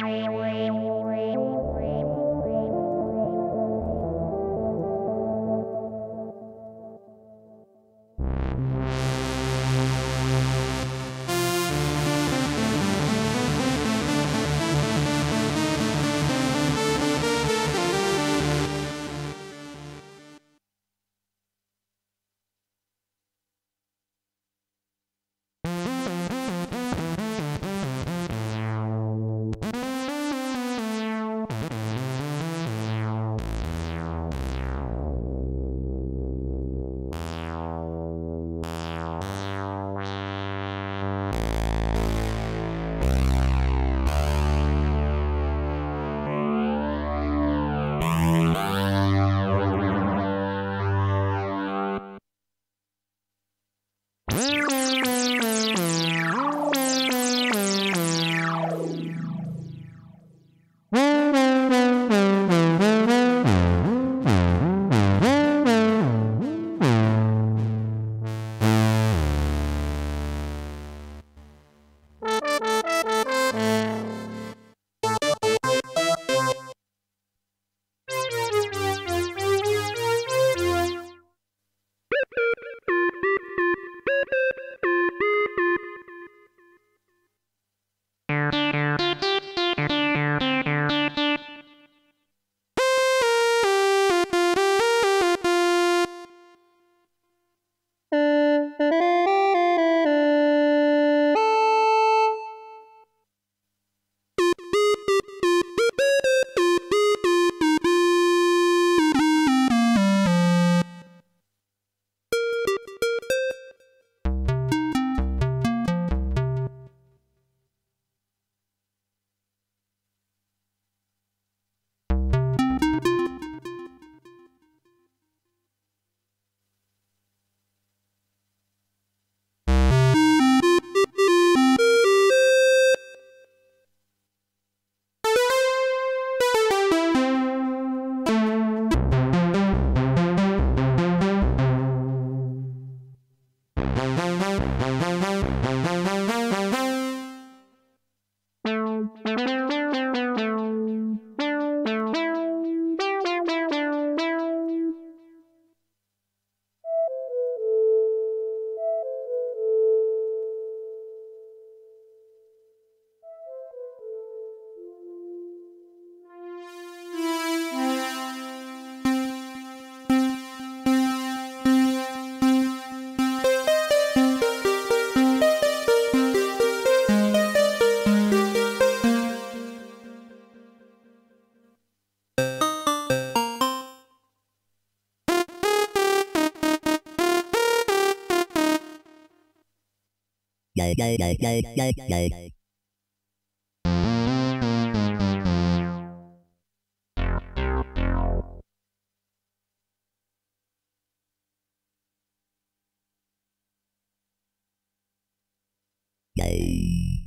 Yay. Yay.